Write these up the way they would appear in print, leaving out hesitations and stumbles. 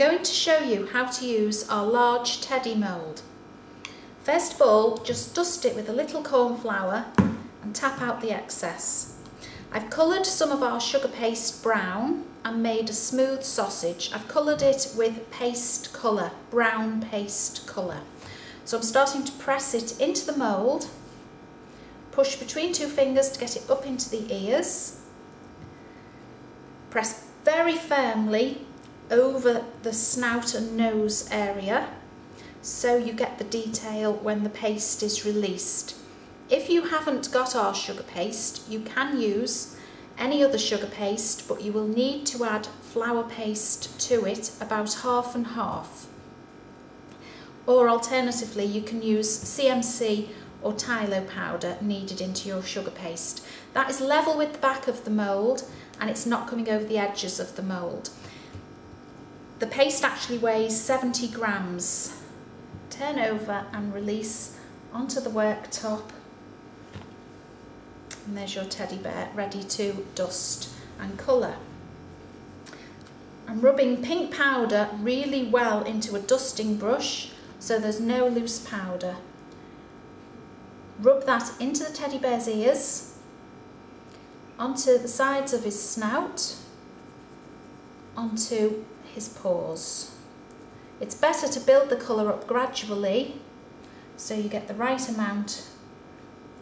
going to show you how to use our large teddy mould. First of all, just dust it with a little corn flour and tap out the excess. I've coloured some of our sugar paste brown and made a smooth sausage. I've coloured it with paste colour, brown paste colour. So I'm starting to press it into the mould, push between two fingers to get it up into the ears, press very firmly over the snout and nose area so you get the detail when the paste is released. If you haven't got our sugar paste, you can use any other sugar paste, but you will need to add flour paste to it, about half and half. Or alternatively, you can use CMC or Tylo powder kneaded into your sugar paste. That is level with the back of the mould and it's not coming over the edges of the mould. The paste actually weighs 70 grams. Turn over and release onto the worktop. And there's your teddy bear ready to dust and colour. I'm rubbing pink powder really well into a dusting brush so there's no loose powder. Rub that into the teddy bear's ears, onto the sides of his snout, onto his paws. It's better to build the colour up gradually so you get the right amount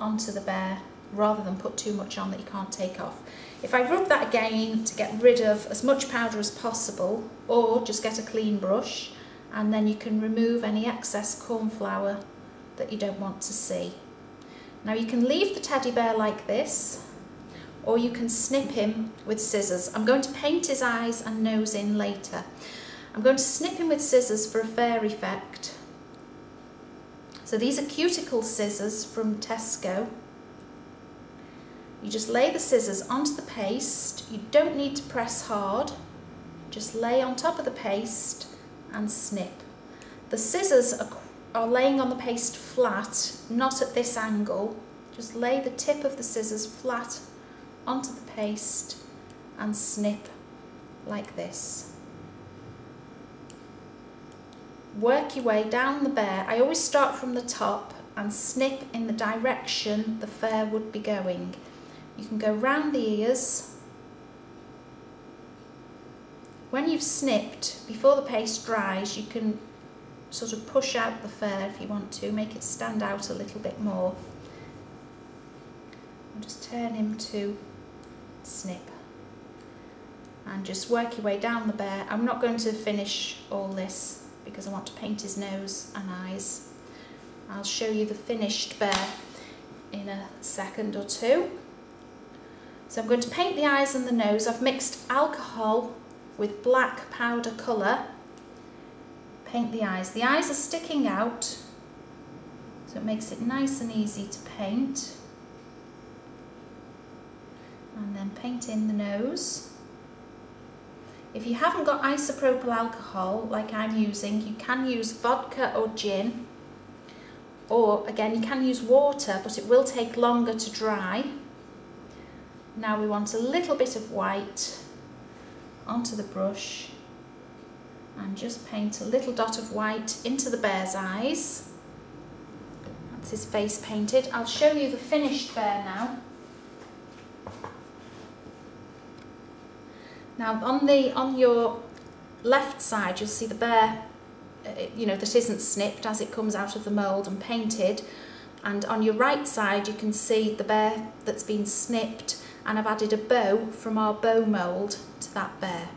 onto the bear rather than put too much on that you can't take off. If I rub that again to get rid of as much powder as possible, or just get a clean brush and then you can remove any excess corn flour that you don't want to see. Now you can leave the teddy bear like this, or you can snip him with scissors. I'm going to paint his eyes and nose in later. I'm going to snip him with scissors for a fair effect. So these are cuticle scissors from Tesco. You just lay the scissors onto the paste. You don't need to press hard. Just lay on top of the paste and snip. The scissors are laying on the paste flat, not at this angle. Just lay the tip of the scissors flat onto the paste and snip like this. Work your way down the bear. I always start from the top and snip in the direction the fur would be going. You can go round the ears. When you've snipped, before the paste dries, you can sort of push out the fur if you want to, make it stand out a little bit more. I'll just turn him to snip. And just work your way down the bear. I'm not going to finish all this because I want to paint his nose and eyes. I'll show you the finished bear in a second or two. So I'm going to paint the eyes and the nose. I've mixed alcohol with black powder colour. Paint the eyes. The eyes are sticking out, so it makes it nice and easy to paint. And then paint in the nose. If you haven't got isopropyl alcohol like I'm using, you can use vodka or gin, or again you can use water, but it will take longer to dry. Now we want a little bit of white onto the brush and just paint a little dot of white into the bear's eyes. That's his face painted. I'll show you the finished bear now. Now on your left side you'll see the bear, you know, that isn't snipped as it comes out of the mould and painted, and on your right side you can see the bear that's been snipped. And I've added a bow from our bow mould to that bear.